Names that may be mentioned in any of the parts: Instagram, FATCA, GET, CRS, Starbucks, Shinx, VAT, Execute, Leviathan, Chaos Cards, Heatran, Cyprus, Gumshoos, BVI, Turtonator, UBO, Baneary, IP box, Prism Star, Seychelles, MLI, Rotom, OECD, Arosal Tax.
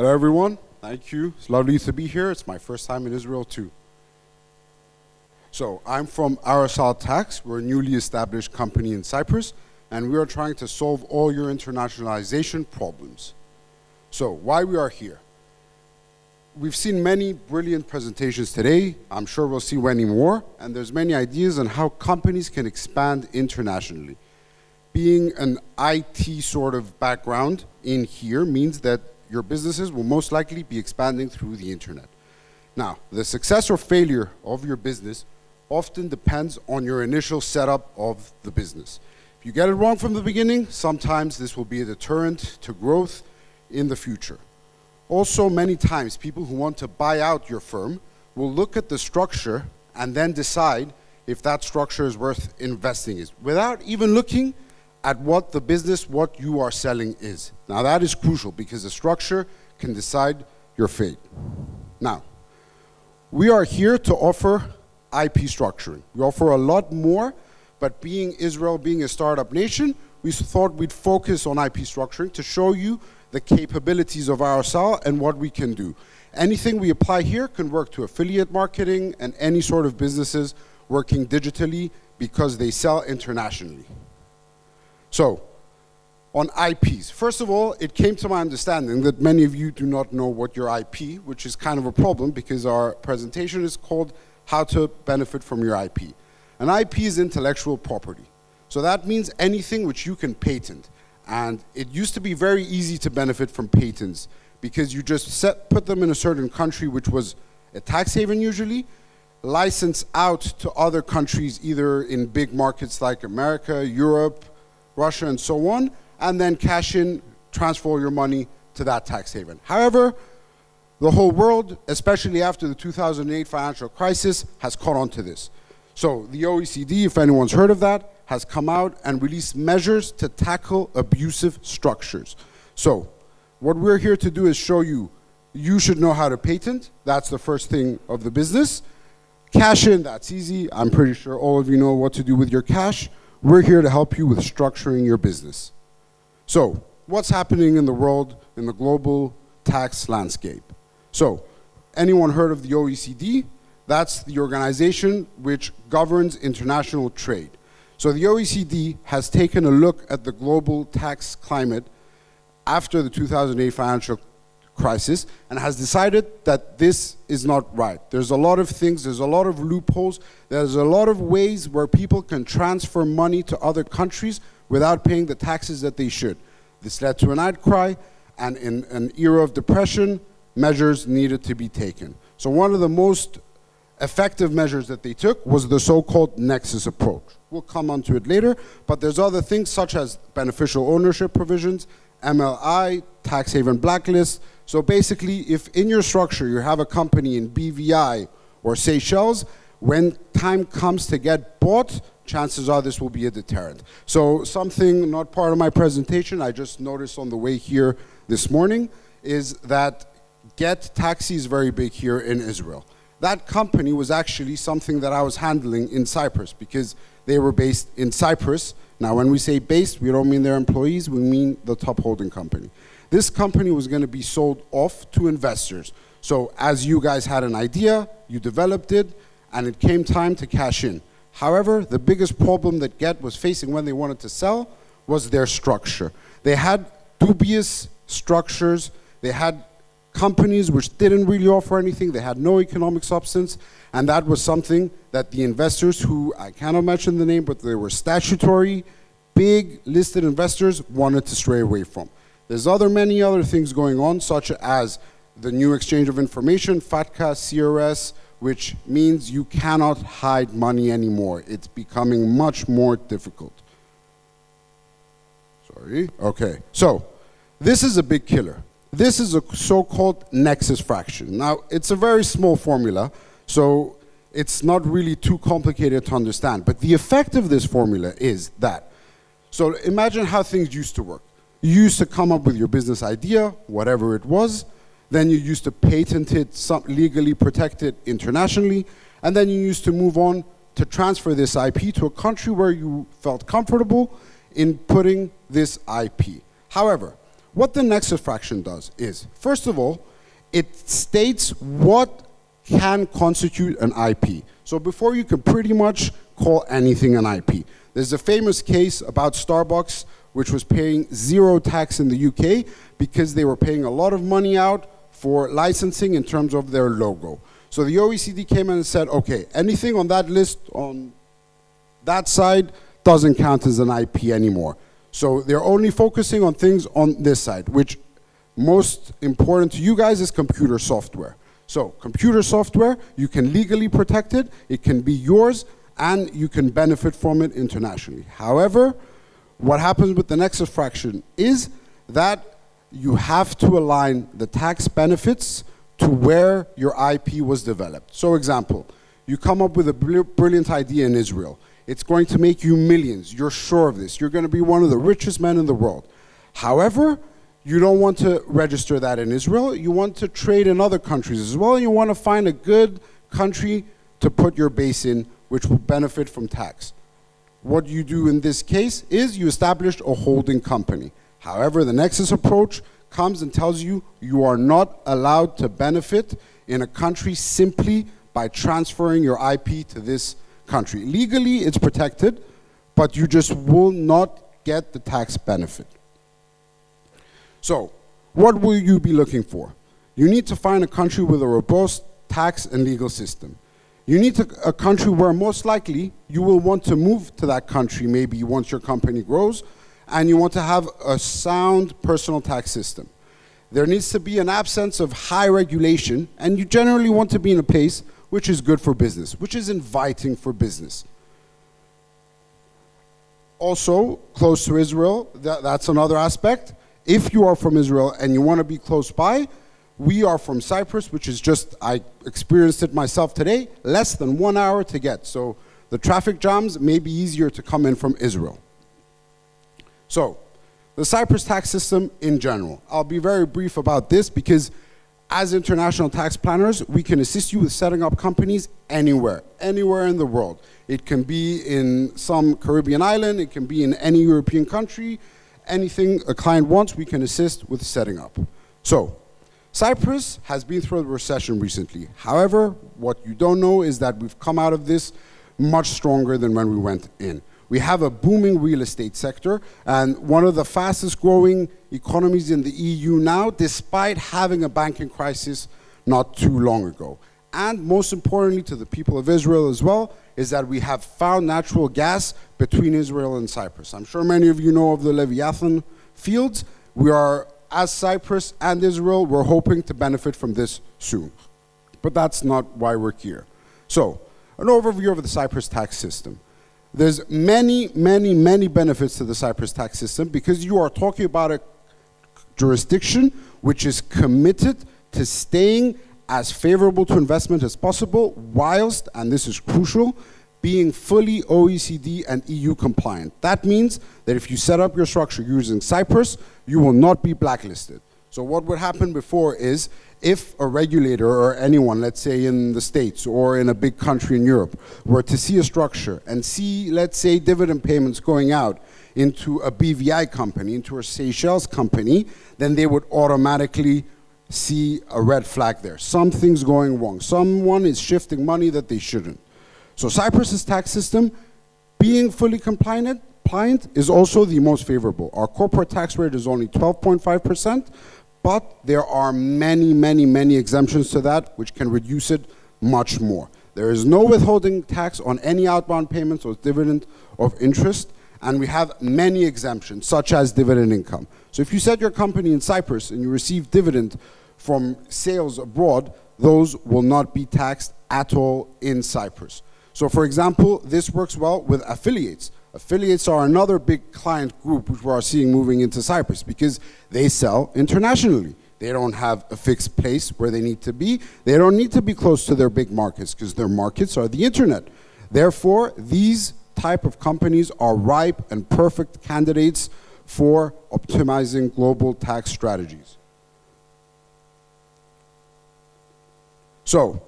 Hello, everyone. Thank you. It's lovely to be here. It's my first time in Israel, too. So I'm from Arosal Tax. We're a newly established company in Cyprus, and we are trying to solve all your internationalization problems. So why we are here? We've seen many brilliant presentations today. I'm sure we'll see many more. And there's many ideas on how companies can expand internationally. Being an IT sort of background in here means that your businesses will most likely be expanding through the internet. Now, the success or failure of your business often depends on your initial setup of the business. If you get it wrong from the beginning, sometimes this will be a deterrent to growth in the future. Also, many times, people who want to buy out your firm will look at the structure and then decide if that structure is worth investing in, without even looking at what the business, what you are selling is. Now that is crucial because the structure can decide your fate. Now, we are here to offer IP structuring. We offer a lot more, but being Israel, being a startup nation, we thought we'd focus on IP structuring to show you the capabilities of Arosal and what we can do. Anything we apply here can work to affiliate marketing and any sort of businesses working digitally because they sell internationally. So, on IPs. First of all, it came to my understanding that many of you do not know what your IP, which is kind of a problem because our presentation is called How to Benefit from Your IP. An IP is intellectual property. So that means anything which you can patent. And it used to be very easy to benefit from patents because you just put them in a certain country, which was a tax haven usually, license out to other countries, either in big markets like America, Europe, Russia, and so on, and then cash in, transfer your money to that tax haven. However, the whole world, especially after the 2008 financial crisis, has caught on to this. So the OECD, if anyone's heard of that, has come out and released measures to tackle abusive structures. So what we're here to do is show you, you should know how to patent. That's the first thing of the business. Cash in, that's easy. I'm pretty sure all of you know what to do with your cash. We're here to help you with structuring your business. So, what's happening in the world, in the global tax landscape? So, anyone heard of the OECD? That's the organization which governs international trade. So the OECD has taken a look at the global tax climate after the 2008 financial crisis and has decided that this is not right. There's a lot of things, there's a lot of loopholes, there's a lot of ways where people can transfer money to other countries without paying the taxes that they should. This led to an outcry, and in an era of depression, measures needed to be taken. So one of the most effective measures that they took was the so-called nexus approach. We'll come onto it later, but there's other things such as beneficial ownership provisions, MLI, tax haven blacklist. So basically, if in your structure you have a company in BVI or Seychelles, when time comes to get bought, chances are this will be a deterrent. So something not part of my presentation, I just noticed on the way here this morning, is that GET taxi is very big here in Israel. That company was actually something that I was handling in Cyprus because they were based in Cyprus. Now, when we say based, we don't mean their employees, we mean the top holding company. This company was going to be sold off to investors. So as you guys had an idea, you developed it, and it came time to cash in. However, the biggest problem that GET was facing when they wanted to sell was their structure. They had dubious structures. They had companies which didn't really offer anything. They had no economic substance. And that was something that the investors, who I cannot mention the name, but they were statutory, big listed investors, wanted to stray away from. There's many other things going on, such as the new exchange of information, FATCA, CRS, which means you cannot hide money anymore. It's becoming much more difficult. Sorry, okay. So this is a big killer. This is a so-called nexus fraction. Now, it's a very small formula, so it's not really too complicated to understand. But the effect of this formula is that, so imagine how things used to work. You used to come up with your business idea, whatever it was, then you used to patent it, legally protect it internationally, and then you used to move on to transfer this IP to a country where you felt comfortable in putting this IP. However, What the next subtraction does is, first of all, it states what can constitute an IP. So before you can pretty much call anything an IP. There's a famous case about Starbucks, which was paying zero tax in the UK because they were paying a lot of money out for licensing in terms of their logo. So the OECD came in and said, okay, anything on that list on that side doesn't count as an IP anymore. So they're only focusing on things on this side, which most important to you guys is computer software. So computer software, you can legally protect it, it can be yours, and you can benefit from it internationally. However, what happens with the next subtraction is that you have to align the tax benefits to where your IP was developed. So example, you come up with a brilliant idea in Israel. It's going to make you millions, you're sure of this. You're going to be one of the richest men in the world. However, you don't want to register that in Israel. You want to trade in other countries as well. You want to find a good country to put your base in, which will benefit from tax. What you do in this case is you establish a holding company. However, the Nexus approach comes and tells you you are not allowed to benefit in a country simply by transferring your IP to this country. Legally, it's protected, but you just will not get the tax benefit. So, what will you be looking for? You need to find a country with a robust tax and legal system. You need a country where most likely you will want to move to that country, maybe once your company grows, and you want to have a sound personal tax system. There needs to be an absence of high regulation, and you generally want to be in a place which is good for business, which is inviting for business. Also, close to Israel, that's another aspect. If you are from Israel and you want to be close by, we are from Cyprus, which is just, I experienced it myself today, less than 1 hour to get. So the traffic jams may be easier to come in from Israel. So the Cyprus tax system in general. I'll be very brief about this because as international tax planners, we can assist you with setting up companies anywhere, anywhere in the world. It can be in some Caribbean island, it can be in any European country. Anything a client wants, we can assist with setting up. So, Cyprus has been through a recession recently. However, what you don't know is that we've come out of this much stronger than when we went in. We have a booming real estate sector and one of the fastest growing economies in the EU now, despite having a banking crisis not too long ago. And most importantly to the people of Israel as well, is that we have found natural gas between Israel and Cyprus. I'm sure many of you know of the Leviathan fields. We are, as Cyprus and Israel, we're hoping to benefit from this soon. But that's not why we're here. So, an overview of the Cyprus tax system. There's many, many, many benefits to the Cyprus tax system because you are talking about a jurisdiction which is committed to staying as favorable to investment as possible, whilst, and this is crucial, being fully OECD and EU compliant. That means that if you set up your structure using Cyprus, you will not be blacklisted. So what would happen before is, if a regulator or anyone, let's say in the States or in a big country in Europe, were to see a structure and see, let's say, dividend payments going out into a BVI company, into a Seychelles company, then they would automatically see a red flag there. Something's going wrong. Someone is shifting money that they shouldn't. So Cyprus's tax system, being fully compliant, is also the most favorable. Our corporate tax rate is only 12.5%, but there are many, many, many exemptions to that, which can reduce it much more. There is no withholding tax on any outbound payments or dividend of interest, and we have many exemptions, such as dividend income. So if you set your company in Cyprus and you receive dividend from sales abroad, those will not be taxed at all in Cyprus. So for example, this works well with affiliates. Affiliates are another big client group which we are seeing moving into Cyprus because they sell internationally. They don't have a fixed place where they need to be. They don't need to be close to their big markets because their markets are the internet. Therefore, these type of companies are ripe and perfect candidates for optimizing global tax strategies. So,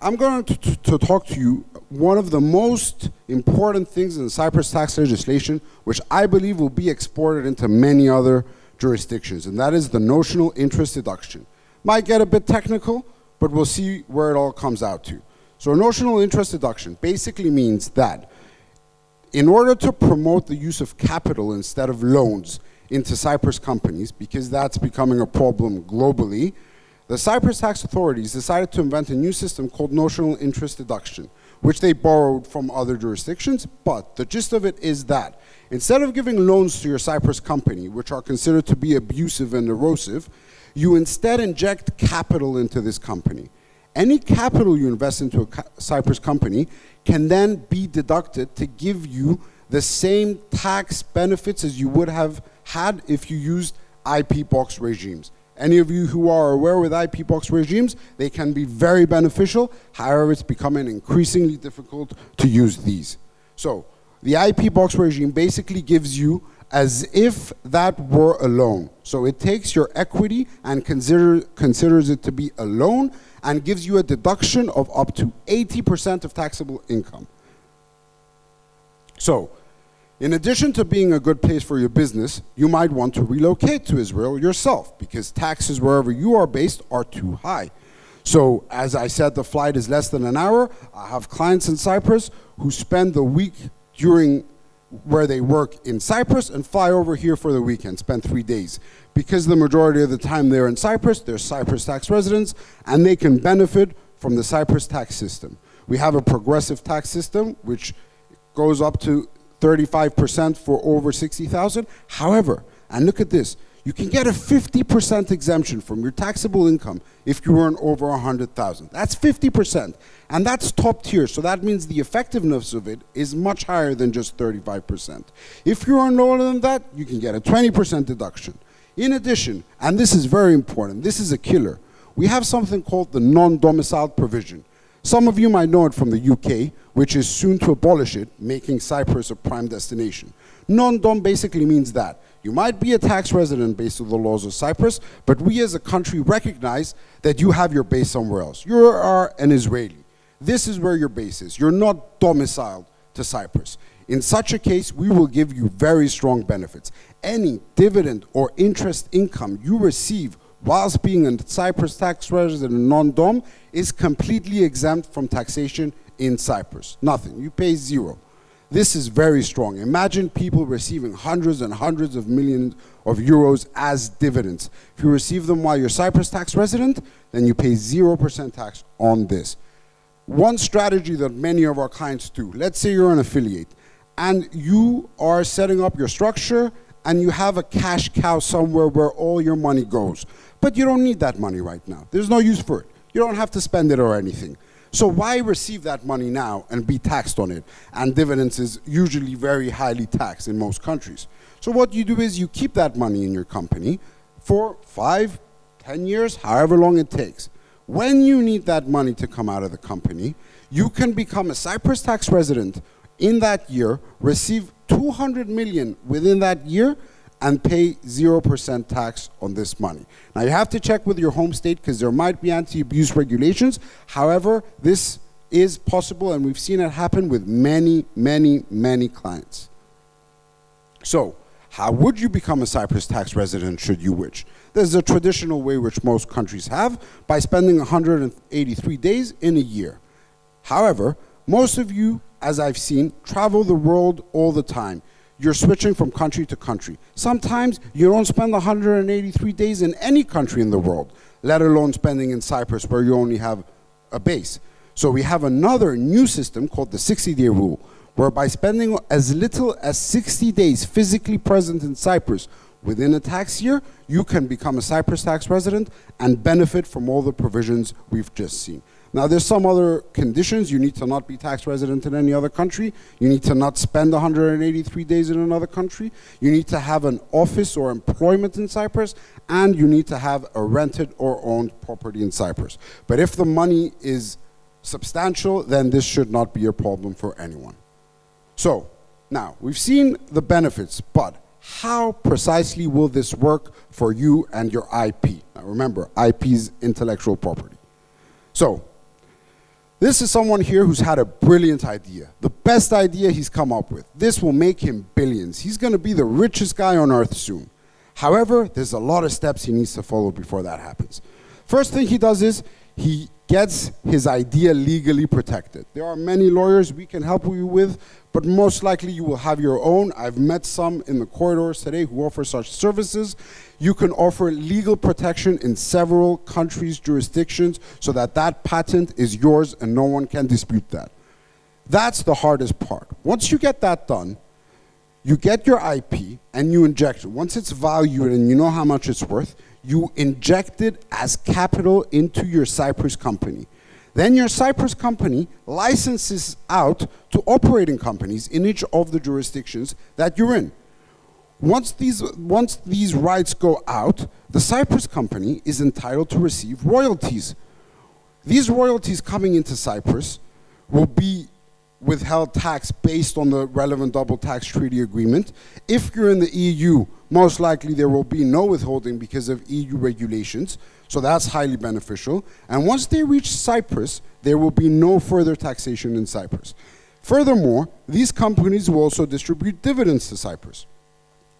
I'm going to talk to you one of the most important things in Cyprus tax legislation, which I believe will be exported into many other jurisdictions, and that is the notional interest deduction. Might get a bit technical, but we'll see where it all comes out to. So a notional interest deduction basically means that in order to promote the use of capital instead of loans into Cyprus companies, because that's becoming a problem globally, the Cyprus tax authorities decided to invent a new system called notional interest deduction, which they borrowed from other jurisdictions. But the gist of it is that instead of giving loans to your Cyprus company, which are considered to be abusive and erosive, you instead inject capital into this company. Any capital you invest into a Cyprus company can then be deducted to give you the same tax benefits as you would have had if you used IP box regimes. Any of you who are aware with IP box regimes, they can be very beneficial. However, it's becoming increasingly difficult to use these. So the IP box regime basically gives you as if that were a loan. So it takes your equity and considers it to be a loan and gives you a deduction of up to 80% of taxable income. So, in addition to being a good place for your business, you might want to relocate to Israel yourself because taxes wherever you are based are too high. So, as I said, the flight is less than an hour. I have clients in Cyprus who spend the week during where they work in Cyprus and fly over here for the weekend, spend 3 days. Because the majority of the time they're in Cyprus, they're Cyprus tax residents, and they can benefit from the Cyprus tax system. We have a progressive tax system, which goes up to 35% for over 60,000. However, and look at this, you can get a 50% exemption from your taxable income if you earn over 100,000. That's 50%, and that's top tier, so that means the effectiveness of it is much higher than just 35%. If you earn lower than that, you can get a 20% deduction. In addition, and this is very important, this is a killer, we have something called the non-domiciled provision. Some of you might know it from the UK, which is soon to abolish it, making Cyprus a prime destination. Non-dom basically means that you might be a tax resident based on the laws of Cyprus, but we as a country recognize that you have your base somewhere else. You are an Israeli. This is where your base is. You're not domiciled to Cyprus. In such a case, we will give you very strong benefits. Any dividend or interest income you receive whilst being a Cyprus tax resident non-dom is completely exempt from taxation in Cyprus. Nothing. You pay zero. This is very strong. Imagine people receiving hundreds and hundreds of millions of euros as dividends. If you receive them while you're Cyprus tax resident, then you pay 0% tax on this. One strategy that many of our clients do, let's say you're an affiliate and you are setting up your structure and you have a cash cow somewhere where all your money goes. But you don't need that money right now. There's no use for it. You don't have to spend it or anything. So why receive that money now and be taxed on it? And dividends is usually very highly taxed in most countries. So what you do is you keep that money in your company for 5, 10 years, however long it takes. When you need that money to come out of the company, you can become a Cyprus tax resident in that year, receive 200 million within that year, and pay 0% tax on this money. Now you have to check with your home state because there might be anti-abuse regulations. However, this is possible and we've seen it happen with many clients. So how would you become a Cyprus tax resident should you wish? There's a traditional way which most countries have by spending 183 days in a year. However, most of you, as I've seen, travel the world all the time. You're switching from country to country. Sometimes you don't spend 183 days in any country in the world, let alone spending in Cyprus where you only have a base. So we have another new system called the 60-day rule, whereby spending as little as 60 days physically present in Cyprus within a tax year, you can become a Cyprus tax resident and benefit from all the provisions we've just seen. Now, there's some other conditions. You need to not be tax resident in any other country. You need to not spend 183 days in another country. You need to have an office or employment in Cyprus, and you need to have a rented or owned property in Cyprus. But if the money is substantial, then this should not be a problem for anyone. So, now, we've seen the benefits, but how precisely will this work for you and your IP? Now, remember, IP is intellectual property. So, this is someone here who's had a brilliant idea, the best idea he's come up with. This will make him billions. He's going to be the richest guy on earth soon. However, there's a lot of steps he needs to follow before that happens. First thing he does is he gets his idea legally protected. There are many lawyers we can help you with, but most likely you will have your own. I've met some in the corridors today who offer such services. You can offer legal protection in several countries' jurisdictions so that that patent is yours and no one can dispute that. That's the hardest part. Once you get that done, you get your IP and you inject it. Once it's valued and you know how much it's worth, you inject it as capital into your Cyprus company. Then your Cyprus company licenses out to operating companies in each of the jurisdictions that you're in. Once these rights go out, the Cyprus company is entitled to receive royalties. These royalties coming into Cyprus will be withheld tax based on the relevant double tax treaty agreement. If you're in the EU, most likely there will be no withholding because of EU regulations, so that's highly beneficial. And once they reach Cyprus, there will be no further taxation in Cyprus. Furthermore, these companies will also distribute dividends to Cyprus.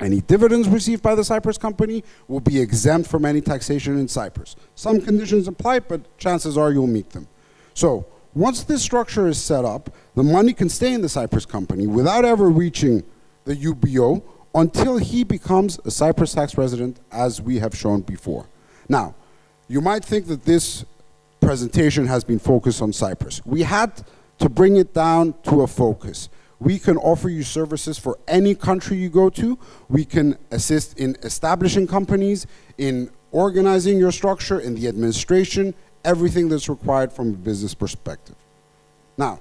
Any dividends received by the Cyprus company will be exempt from any taxation in Cyprus. Some conditions apply, but chances are you'll meet them. So, once this structure is set up, the money can stay in the Cyprus company without ever reaching the UBO until he becomes a Cyprus tax resident, as we have shown before. Now, you might think that this presentation has been focused on Cyprus. We had to bring it down to a focus. We can offer you services for any country you go to. We can assist in establishing companies, in organizing your structure, in the administration, everything that's required from a business perspective. Now,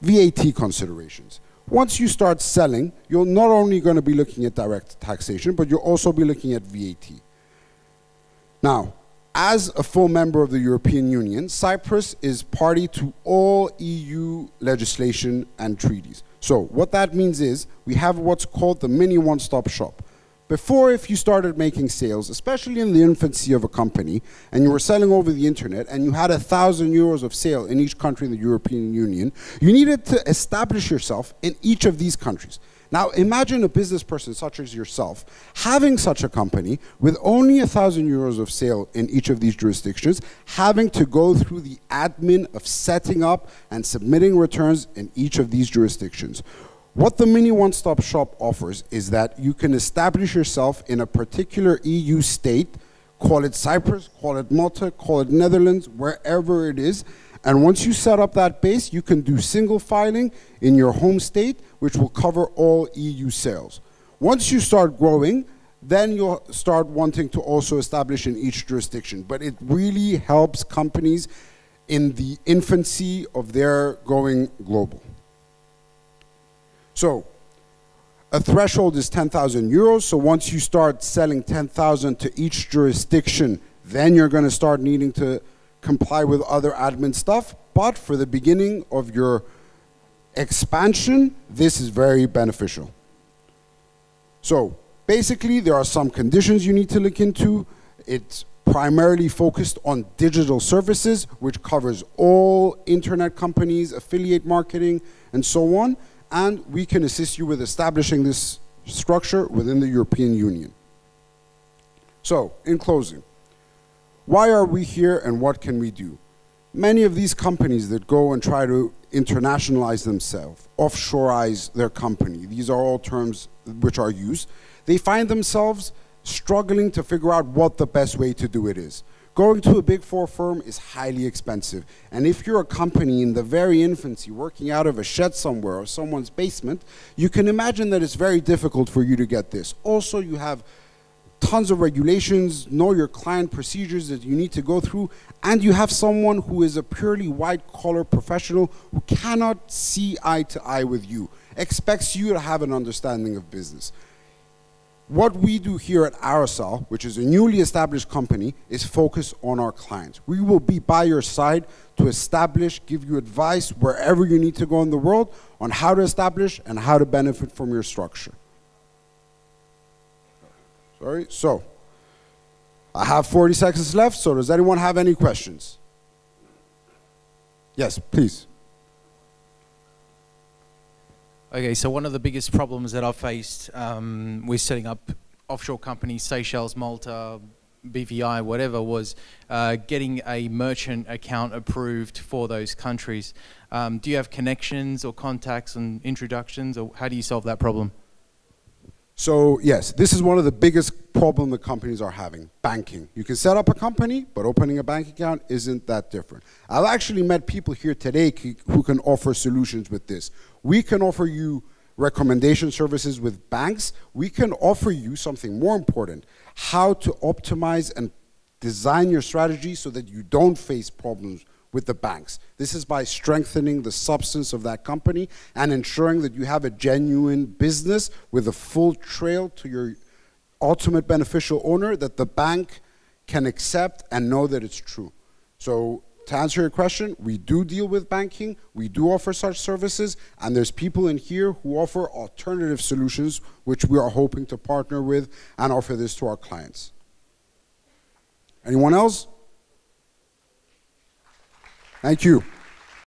VAT considerations. Once you start selling, you're not only going to be looking at direct taxation, but you'll also be looking at VAT. Now, as a full member of the European Union, Cyprus is party to all EU legislation and treaties. So what that means is we have what's called the mini one-stop shop. Before, if you started making sales, especially in the infancy of a company, and you were selling over the internet, and you had €1,000 of sale in each country in the European Union, you needed to establish yourself in each of these countries. Now, imagine a business person such as yourself having such a company with only €1,000 of sale in each of these jurisdictions, having to go through the admin of setting up and submitting returns in each of these jurisdictions. What the mini one-stop shop offers is that you can establish yourself in a particular EU state, call it Cyprus, call it Malta, call it Netherlands, wherever it is. And once you set up that base, you can do single filing in your home state, which will cover all EU sales. Once you start growing, then you'll start wanting to also establish in each jurisdiction. But it really helps companies in the infancy of their going global. So, a threshold is €10,000, so once you start selling 10,000 to each jurisdiction, then you're going to start needing to comply with other admin stuff, but for the beginning of your expansion, this is very beneficial. So, basically, there are some conditions you need to look into. It's primarily focused on digital services, which covers all internet companies, affiliate marketing, and so on. And we can assist you with establishing this structure within the European Union. So, in closing, why are we here and what can we do? Many of these companies that go and try to internationalize themselves, offshoreize their company, these are all terms which are used, they find themselves struggling to figure out what the best way to do it is. Going to a big four firm is highly expensive. And if you're a company in the very infancy working out of a shed somewhere or someone's basement, you can imagine that it's very difficult for you to get this. Also, you have tons of regulations, know your client procedures that you need to go through, and you have someone who is a purely white-collar professional who cannot see eye to eye with you, expects you to have an understanding of business. What we do here at Arosal, which is a newly established company, is focus on our clients. We will be by your side to establish, give you advice wherever you need to go in the world on how to establish and how to benefit from your structure. Sorry, so I have 40 seconds left, so does anyone have any questions? Yes, please. Okay, so one of the biggest problems that I faced with setting up offshore companies, Seychelles, Malta, BVI, whatever, was getting a merchant account approved for those countries. Do you have connections or contacts and introductions, or how do you solve that problem? So yes, this is one of the biggest problems the companies are having, banking. You can set up a company, but opening a bank account isn't that different. I've actually met people here today who can offer solutions with this. We can offer you recommendation services with banks. We can offer you something more important, how to optimize and design your strategy so that you don't face problems with the banks. This is by strengthening the substance of that company and ensuring that you have a genuine business with a full trail to your ultimate beneficial owner that the bank can accept and know that it's true. So to answer your question, we do deal with banking, we do offer such services, and there's people in here who offer alternative solutions which we are hoping to partner with and offer this to our clients. Anyone else? Thank you.